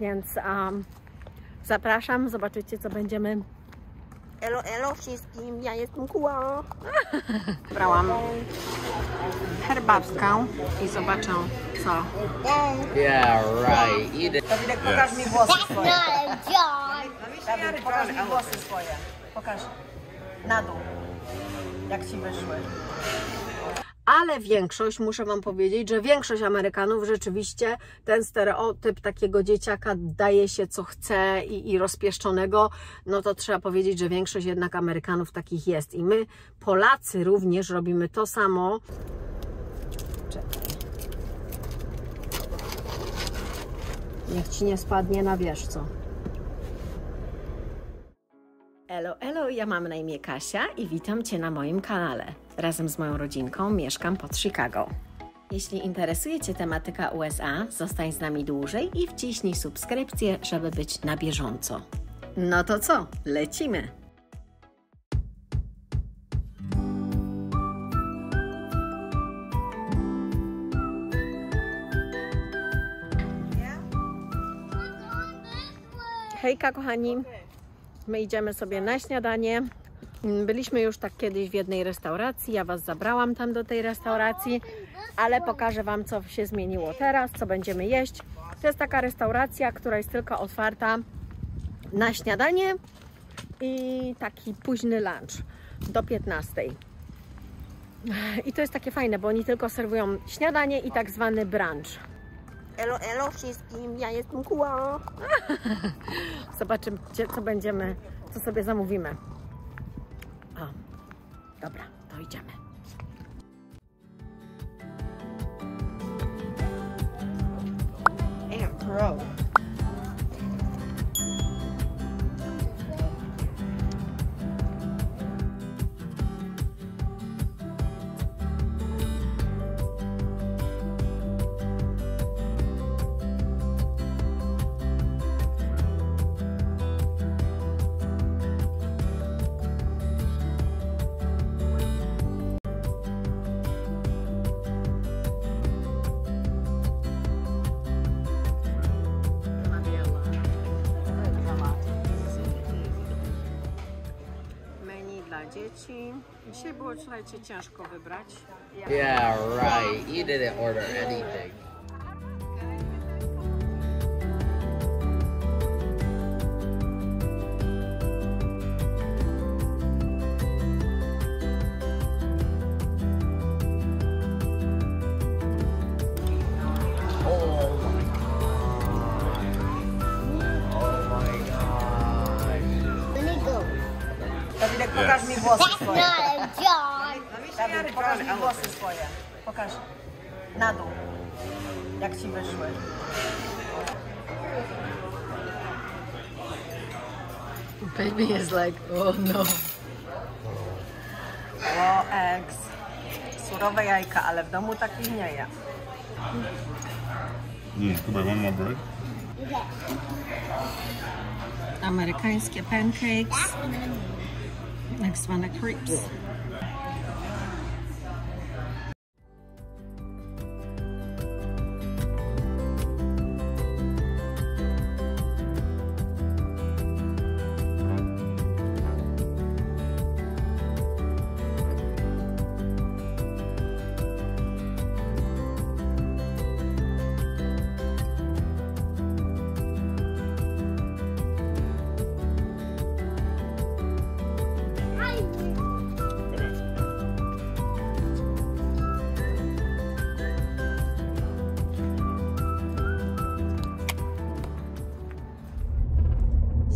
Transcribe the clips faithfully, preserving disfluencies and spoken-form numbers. Więc um, zapraszam, zobaczycie co będziemy. Elo, elo wszystkim, ja jestem Kuba. Brałam herbatkę i zobaczę co. Yeah, right. Eat it. Dawidek, pokaż yes. mi włosy swoje. Dawid, pokaż mi włosy swoje. Pokaż na dół, jak ci wyszły. Ale większość, muszę wam powiedzieć, że większość Amerykanów rzeczywiście ten stereotyp takiego dzieciaka daje się co chce i, i rozpieszczonego, no to trzeba powiedzieć, że większość jednak Amerykanów takich jest. I my, Polacy, również robimy to samo. Czekaj. Niech ci nie spadnie na wiesz co. Elo, elo, ja mam na imię Kasia i witam cię na moim kanale. Razem z moją rodzinką mieszkam pod Chicago. Jeśli interesuje cię tematyka U S A, zostań z nami dłużej i wciśnij subskrypcję, żeby być na bieżąco. No to co? Lecimy! Hejka kochani! My idziemy sobie na śniadanie. Byliśmy już tak kiedyś w jednej restauracji, ja was zabrałam tam do tej restauracji, ale pokażę wam co się zmieniło teraz, co będziemy jeść. To jest taka restauracja, która jest tylko otwarta na śniadanie i taki późny lunch do piętnastej. I to jest takie fajne, bo oni tylko serwują śniadanie i tak zwany brunch. Elo, elo wszystkim, ja jestem Kuba. Zobaczymy, co będziemy, co sobie zamówimy. O, dobra, to idziemy. Ej, bro. Dzieci. Dzisiaj było, słuchajcie, ciężko wybrać. Ja... Yeah, right. You didn't order anything. Pokaż mi włosy swoje. Dawid, pokaż mi włosy swoje. Pokaż na dół, jak ci wyszły. Baby is like, oh no. O, ex. Surowe jajka, ale w domu takich nie je. Mm, Kuba, one more bread? Amerykańskie pancakes. Tak zwane crepes.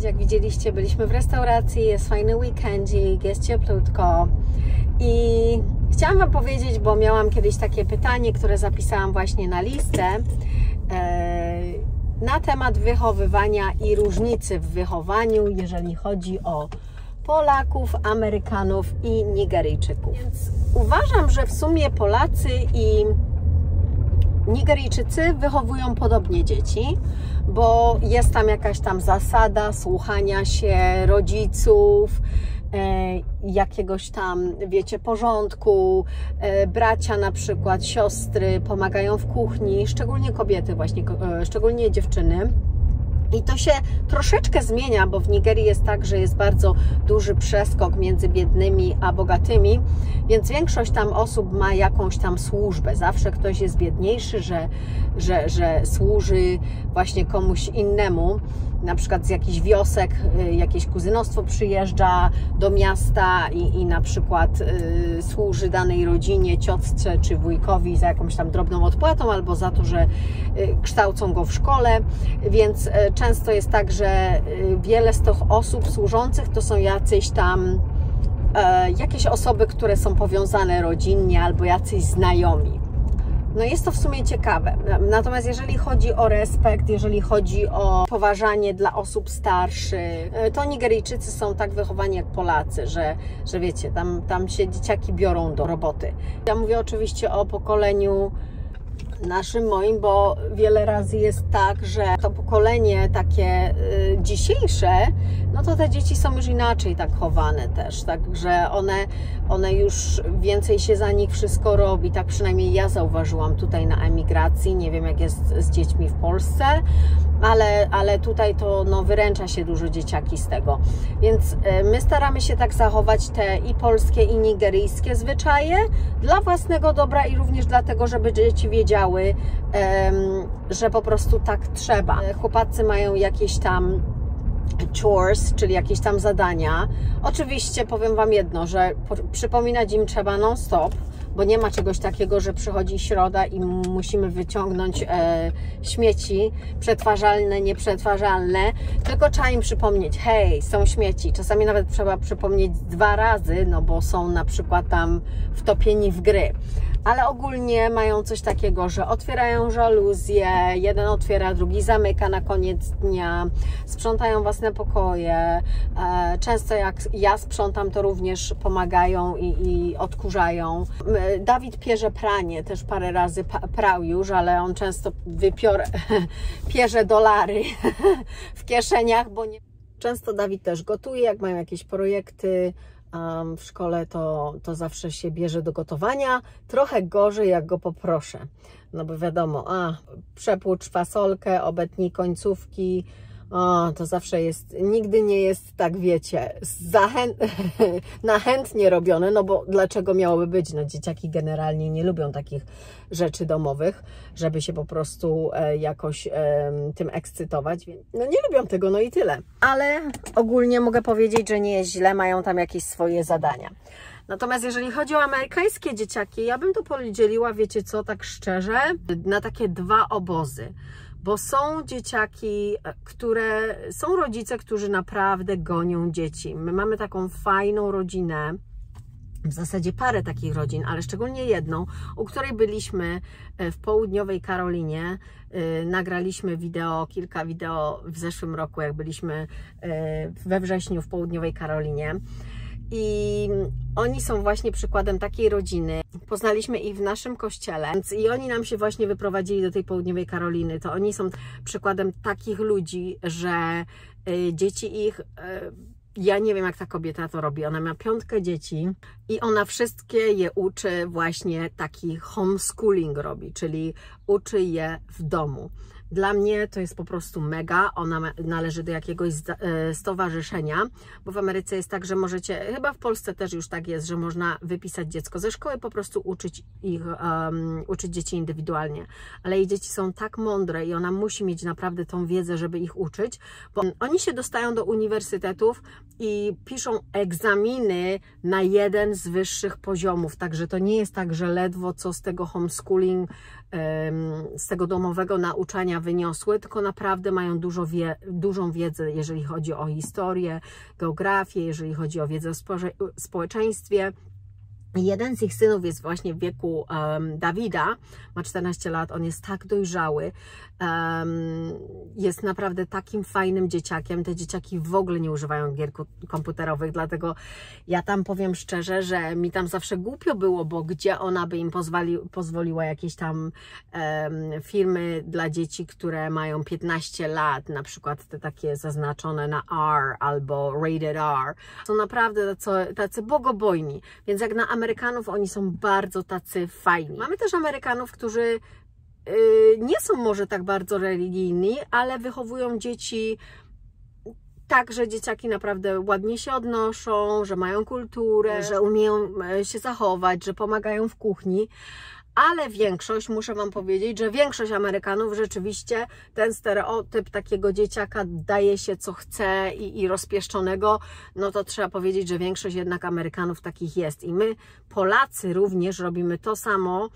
Jak widzieliście, byliśmy w restauracji, jest fajny weekendzik, jest cieplutko i chciałam wam powiedzieć, bo miałam kiedyś takie pytanie, które zapisałam właśnie na listę na temat wychowywania i różnicy w wychowaniu, jeżeli chodzi o Polaków, Amerykanów i Nigeryjczyków. Więc uważam, że w sumie Polacy i Nigeryjczycy wychowują podobnie dzieci, bo jest tam jakaś tam zasada słuchania się rodziców, e, jakiegoś tam, wiecie, porządku, e, bracia na przykład, siostry pomagają w kuchni, szczególnie kobiety właśnie, e, szczególnie dziewczyny. I to się troszeczkę zmienia, bo w Nigerii jest tak, że jest bardzo duży przeskok między biednymi a bogatymi, więc większość tam osób ma jakąś tam służbę. Zawsze ktoś jest biedniejszy, że, że, że służy właśnie komuś innemu. Na przykład z jakichś wiosek jakieś kuzynostwo przyjeżdża do miasta i, i na przykład y, służy danej rodzinie, ciotce czy wujkowi za jakąś tam drobną odpłatą albo za to, że y, kształcą go w szkole, więc y, często jest tak, że y, wiele z tych osób służących to są jacyś tam y, jakieś osoby, które są powiązane rodzinnie albo jacyś znajomi. No jest to w sumie ciekawe, natomiast jeżeli chodzi o respekt, jeżeli chodzi o poważanie dla osób starszych, to Nigeryjczycy są tak wychowani jak Polacy, że, że wiecie, tam, tam się dzieciaki biorą do roboty. Ja mówię oczywiście o pokoleniu naszym, moim, bo wiele razy jest tak, że to pokolenie takie y, dzisiejsze, no to te dzieci są już inaczej tak chowane też, także one, one już więcej się za nich wszystko robi, tak przynajmniej ja zauważyłam tutaj na emigracji, nie wiem jak jest z dziećmi w Polsce, ale, ale tutaj to no, wyręcza się dużo dzieciaki z tego, więc y, my staramy się tak zachować te i polskie i nigeryjskie zwyczaje dla własnego dobra i również dlatego, żeby dzieci wiedziały, że po prostu tak trzeba. Chłopacy mają jakieś tam chores, czyli jakieś tam zadania. Oczywiście powiem Wam jedno, że przypominać im trzeba non stop, bo nie ma czegoś takiego, że przychodzi środa i musimy wyciągnąć e, śmieci przetwarzalne, nieprzetwarzalne, tylko trzeba im przypomnieć, hej, są śmieci. Czasami nawet trzeba przypomnieć dwa razy, no bo są na przykład tam wtopieni w gry. Ale ogólnie mają coś takiego, że otwierają żaluzje, jeden otwiera, drugi zamyka na koniec dnia, sprzątają własne pokoje, często jak ja sprzątam, to również pomagają i, i odkurzają. Dawid pierze pranie, też parę razy prał już, ale on często wypior... pierze dolary w kieszeniach, bo nie... Często Dawid też gotuje, jak mają jakieś projekty w szkole, to, to zawsze się bierze do gotowania. Trochę gorzej, jak go poproszę. No bo wiadomo, a przepłucz fasolkę, obetnij końcówki. O, to zawsze jest, nigdy nie jest tak, wiecie, zachę... nachętnie robione, no bo dlaczego miałoby być? No dzieciaki generalnie nie lubią takich rzeczy domowych, żeby się po prostu e, jakoś e, tym ekscytować. No nie lubią tego, no i tyle. Ale ogólnie mogę powiedzieć, że nie jest źle, mają tam jakieś swoje zadania. Natomiast jeżeli chodzi o amerykańskie dzieciaki, ja bym to podzieliła, wiecie co, tak szczerze, na takie dwa obozy. Bo są dzieciaki, które, są rodzice, którzy naprawdę gonią dzieci. My mamy taką fajną rodzinę, w zasadzie parę takich rodzin, ale szczególnie jedną, u której byliśmy w Południowej Karolinie. Nagraliśmy wideo, kilka wideo w zeszłym roku, jak byliśmy we wrześniu w Południowej Karolinie. I oni są właśnie przykładem takiej rodziny. Poznaliśmy ich w naszym kościele i oni nam się właśnie wyprowadzili do tej Południowej Karoliny. To oni są przykładem takich ludzi, że y, dzieci ich... Y, ja nie wiem, jak ta kobieta to robi. Ona ma piątkę dzieci i ona wszystkie je uczy właśnie taki homeschooling robi, czyli uczy je w domu. Dla mnie to jest po prostu mega, ona należy do jakiegoś stowarzyszenia, bo w Ameryce jest tak, że możecie, chyba w Polsce też już tak jest, że można wypisać dziecko ze szkoły, po prostu uczyć ich, um, uczyć dzieci indywidualnie, ale jej dzieci są tak mądre i ona musi mieć naprawdę tą wiedzę, żeby ich uczyć, bo oni się dostają do uniwersytetów i piszą egzaminy na jeden z wyższych poziomów, także to nie jest tak, że ledwo co z tego homeschooling, z tego domowego nauczania wyniosły, tylko naprawdę mają dużo wie, dużą wiedzę, jeżeli chodzi o historię, geografię, jeżeli chodzi o wiedzę o społeczeństwie. Jeden z ich synów jest właśnie w wieku um, Dawida, ma czternaście lat, on jest tak dojrzały, um, jest naprawdę takim fajnym dzieciakiem. Te dzieciaki w ogóle nie używają gier komputerowych, dlatego ja tam powiem szczerze, że mi tam zawsze głupio było, bo gdzie ona by im pozwoli, pozwoliła jakieś tam um, firmy dla dzieci, które mają piętnaście lat, na przykład te takie zaznaczone na R albo rated R. Są naprawdę tacy, tacy bogobojni, więc jak na Amerykanów oni są bardzo tacy fajni. Mamy też Amerykanów, którzy nie są może tak bardzo religijni, ale wychowują dzieci tak, że dzieciaki naprawdę ładnie się odnoszą, że mają kulturę, że umieją się zachować, że pomagają w kuchni. Ale większość, muszę Wam powiedzieć, że większość Amerykanów rzeczywiście ten stereotyp takiego dzieciaka daje się co chce i, i rozpieszczonego, no to trzeba powiedzieć, że większość jednak Amerykanów takich jest. I my Polacy również robimy to samo,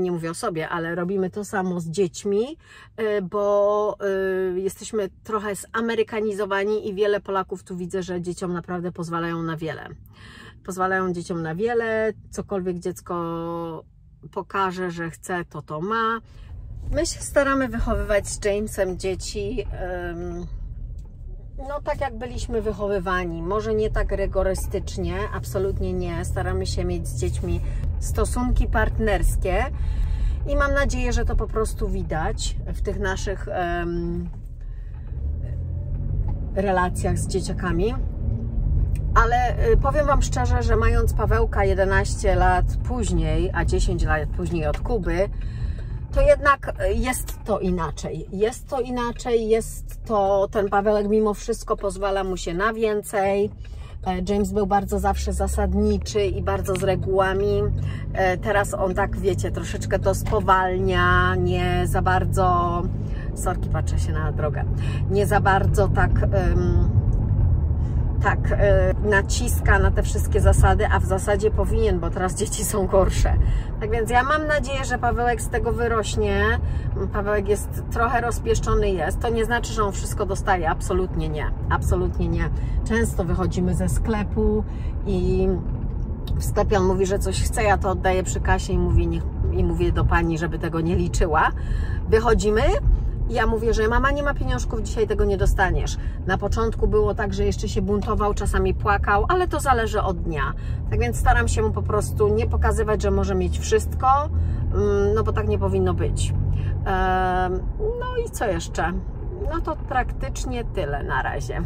nie mówię o sobie, ale robimy to samo z dziećmi, bo jesteśmy trochę zamerykanizowani i wiele Polaków tu widzę, że dzieciom naprawdę pozwalają na wiele. Pozwalają dzieciom na wiele, cokolwiek dziecko pokaże, że chce, to to ma. My się staramy wychowywać z Jamesem dzieci, no tak jak byliśmy wychowywani, może nie tak rygorystycznie, absolutnie nie. Staramy się mieć z dziećmi stosunki partnerskie i mam nadzieję, że to po prostu widać w tych naszych relacjach z dzieciakami. Ale powiem Wam szczerze, że mając Pawełka jedenaście lat później, a dziesięć lat później od Kuby, to jednak jest to inaczej. Jest to inaczej, jest to... Ten Pawełek mimo wszystko pozwala mu się na więcej. James był bardzo zawsze zasadniczy i bardzo z regułami. Teraz on tak, wiecie, troszeczkę to spowalnia, nie za bardzo... Sorki, patrzę się na drogę. Nie za bardzo tak... Um... tak naciska na te wszystkie zasady, a w zasadzie powinien, bo teraz dzieci są gorsze. Tak więc ja mam nadzieję, że Pawełek z tego wyrośnie. Pawełek jest trochę rozpieszczony, jest. To nie znaczy, że on wszystko dostaje. Absolutnie nie. Absolutnie nie. Często wychodzimy ze sklepu i w sklepie on mówi, że coś chce, ja to oddaję przy kasie i mówię, niech, i mówię do pani, żeby tego nie liczyła. Wychodzimy. Ja mówię, że mama nie ma pieniążków, dzisiaj tego nie dostaniesz. Na początku było tak, że jeszcze się buntował, czasami płakał, ale to zależy od dnia. Tak więc staram się mu po prostu nie pokazywać, że może mieć wszystko, no bo tak nie powinno być. No i co jeszcze? No to praktycznie tyle na razie.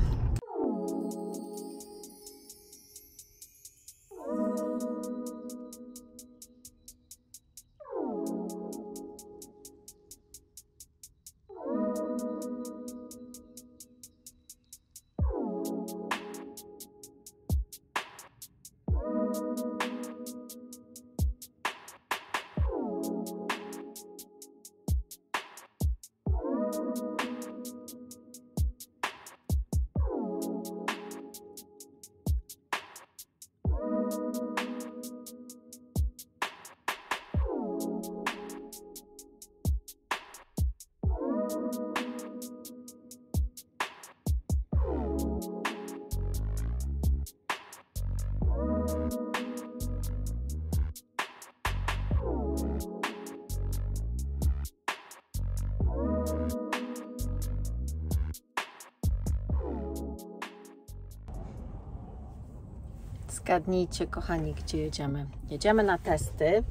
Zgadnijcie, kochani, gdzie jedziemy. Jedziemy na testy.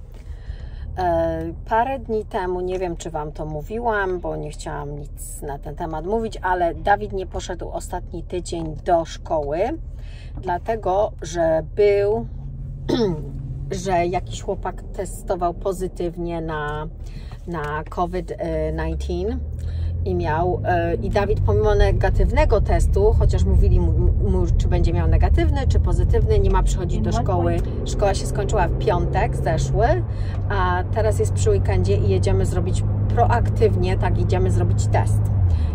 Parę dni temu, nie wiem, czy Wam to mówiłam, bo nie chciałam nic na ten temat mówić, ale Dawid nie poszedł ostatni tydzień do szkoły, dlatego, że był, że jakiś chłopak testował pozytywnie na, na COVID dziewiętnaście. I miał, i Dawid pomimo negatywnego testu, chociaż mówili mu, mu, czy będzie miał negatywny, czy pozytywny, nie ma przychodzić do szkoły. Szkoła się skończyła w piątek, zeszły, a teraz jest przy weekendzie i jedziemy zrobić proaktywnie, tak, idziemy zrobić test.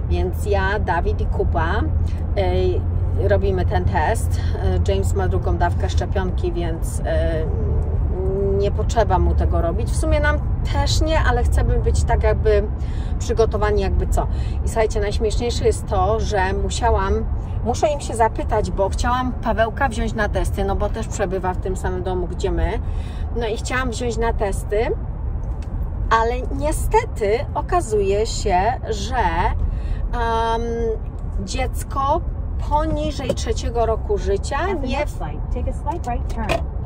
Więc ja, Dawid i Kuba y, robimy ten test. James ma drugą dawkę szczepionki, więc... Y, nie potrzeba mu tego robić. W sumie nam też nie, ale chcemy być tak jakby przygotowani jakby co. I słuchajcie, najśmieszniejsze jest to, że musiałam, muszę im się zapytać, bo chciałam Pawełka wziąć na testy, no bo też przebywa w tym samym domu, gdzie my. No i chciałam wziąć na testy, ale niestety okazuje się, że um, dziecko poniżej trzeciego roku życia nie...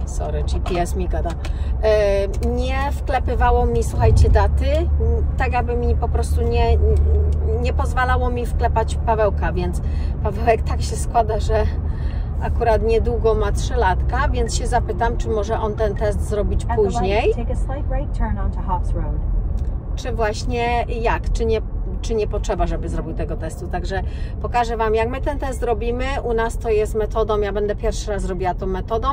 Sorry, G P S mi gada. Nie wklepywało mi, słuchajcie, daty, tak aby mi po prostu nie, nie pozwalało mi wklepać Pawełka, więc Pawełek tak się składa, że akurat niedługo ma trzylatka, więc się zapytam, czy może on ten test zrobić później. zobaczy właśnie jak, czy nie, czy nie potrzeba, żeby zrobił tego testu. Także pokażę Wam, jak my ten test zrobimy. U nas to jest metodą, ja będę pierwszy raz robiła tą metodą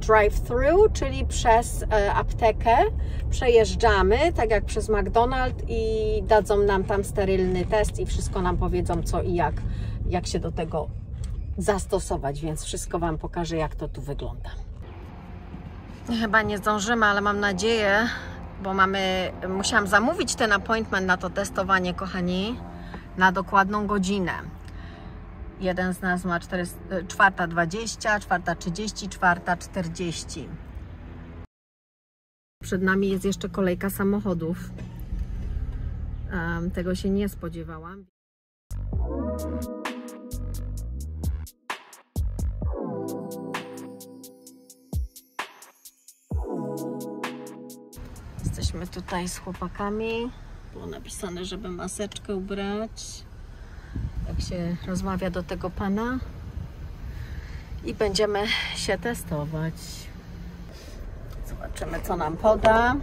drive-thru, czyli przez aptekę przejeżdżamy, tak jak przez McDonald's, i dadzą nam tam sterylny test i wszystko nam powiedzą, co i jak, jak się do tego zastosować, więc wszystko Wam pokażę, jak to tu wygląda. Chyba nie zdążymy, ale mam nadzieję, bo mamy, musiałam zamówić ten appointment na to testowanie, kochani, na dokładną godzinę. Jeden z nas ma czwarta dwadzieścia, czwarta trzydzieści, czwarta czterdzieści. Przed nami jest jeszcze kolejka samochodów. Um, tego się nie spodziewałam. Jesteśmy tutaj z chłopakami. Było napisane, żeby maseczkę ubrać. Tak się rozmawia do tego pana. I będziemy się testować. Zobaczymy, co nam poda.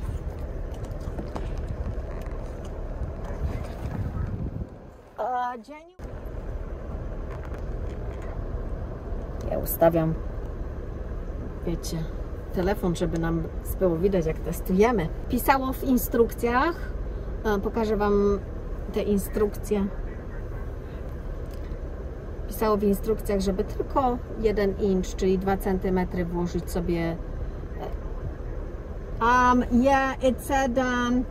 A dzień... Ja ustawiam, wiecie, telefon, żeby nam było widać, jak testujemy. Pisało w instrukcjach, pokażę Wam te instrukcje. Pisało w instrukcjach, żeby tylko jeden inch, czyli dwa centymetry włożyć sobie. Um, yeah, it said um,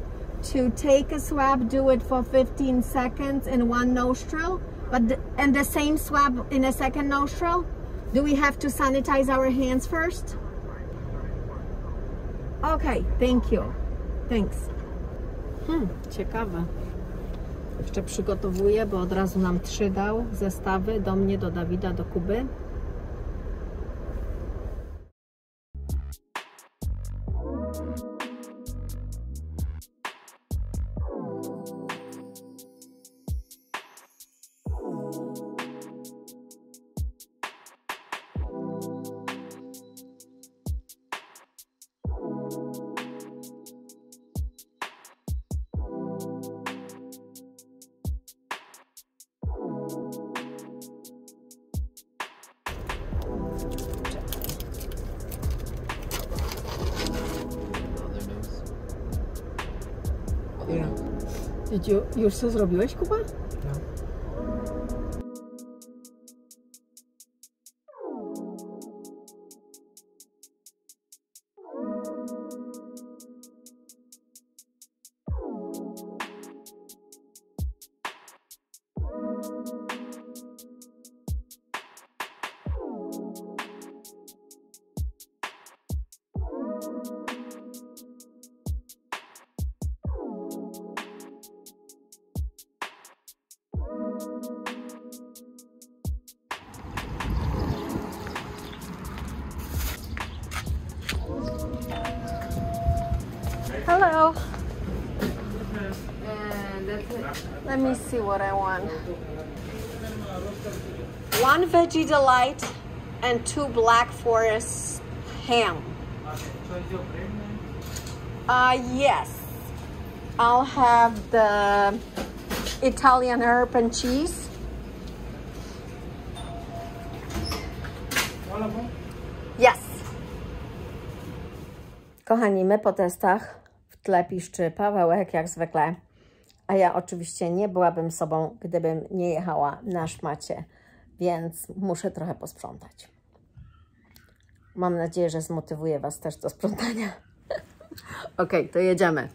to take a swab, do it for fifteen seconds in one nostril, but the, and the same swab in a second nostril. Do we have to sanitize our hands first? Okay, thank you. Thanks. Hmm, ciekawe. Jeszcze przygotowuję, bo od razu nam trzy dał zestawy, do mnie, do Dawida, do Kuby. Ju, już co zrobiłeś, Kuba? No. Hello. And that's it. Let me see what I want. One veggie delight and two black forest ham. Uh, yes. I'll have the Italian herb and cheese. Yes. Kochani, my po testach w tle piszczy Pawełek, jak zwykle, a ja oczywiście nie byłabym sobą, gdybym nie jechała na szmacie, więc muszę trochę posprzątać. Mam nadzieję, że zmotywuje Was też do sprzątania. Ok, to jedziemy.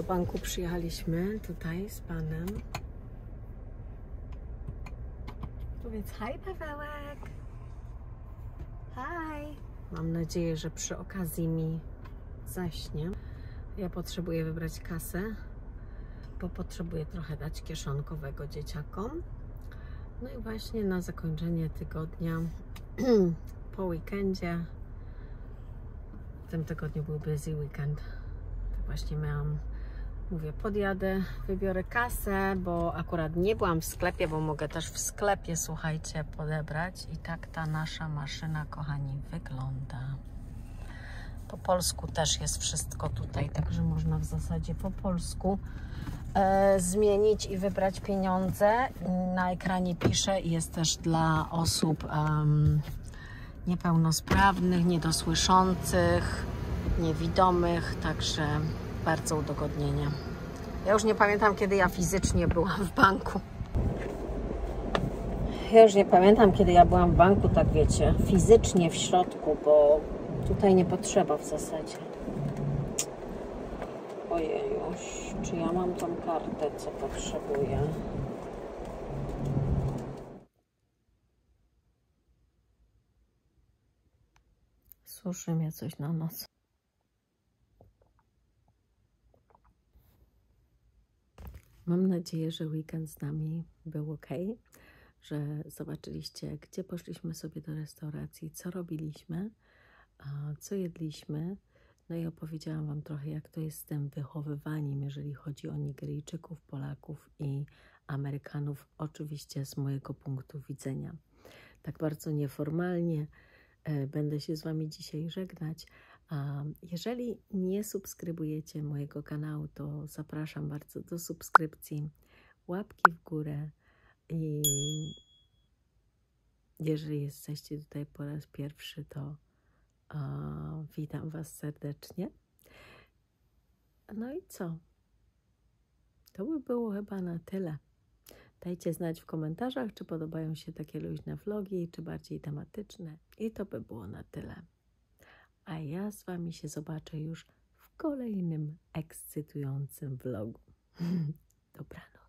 Do banku przyjechaliśmy tutaj z panem. Powiedz haj, Pawełek. Haj. Mam nadzieję, że przy okazji mi zaśnie. Ja potrzebuję wybrać kasę, bo potrzebuję trochę dać kieszonkowego dzieciakom. No i właśnie na zakończenie tygodnia, po weekendzie, w tym tygodniu był busy weekend, to właśnie miałam, mówię, podjadę, wybiorę kasę, bo akurat nie byłam w sklepie, bo mogę też w sklepie, słuchajcie, podebrać. I tak ta nasza maszyna, kochani, wygląda. Po polsku też jest wszystko tutaj, także można w zasadzie po polsku e, zmienić i wybrać pieniądze. Na ekranie pisze, jest też dla osób um, niepełnosprawnych, niedosłyszących, niewidomych, także bardzo udogodnienie. Ja już nie pamiętam, kiedy ja fizycznie byłam w banku. Ja już nie pamiętam, kiedy ja byłam w banku, tak wiecie, fizycznie w środku, bo tutaj nie potrzeba w zasadzie. Ojejuś, czy ja mam tą kartę, co potrzebuję? Suszy mnie coś na nos. Mam nadzieję, że weekend z nami był ok, że zobaczyliście, gdzie poszliśmy sobie do restauracji, co robiliśmy, co jedliśmy. No i opowiedziałam wam trochę, jak to jest z tym wychowywaniem, jeżeli chodzi o Nigeryjczyków, Polaków i Amerykanów, oczywiście z mojego punktu widzenia. Tak bardzo nieformalnie będę się z wami dzisiaj żegnać. Jeżeli nie subskrybujecie mojego kanału, to zapraszam bardzo do subskrypcji, łapki w górę i jeżeli jesteście tutaj po raz pierwszy, to witam was serdecznie. No i co? To by było chyba na tyle. Dajcie znać w komentarzach, czy podobają się takie luźne vlogi, czy bardziej tematyczne. I to by było na tyle. A ja z wami się zobaczę już w kolejnym ekscytującym vlogu. Dobranoc.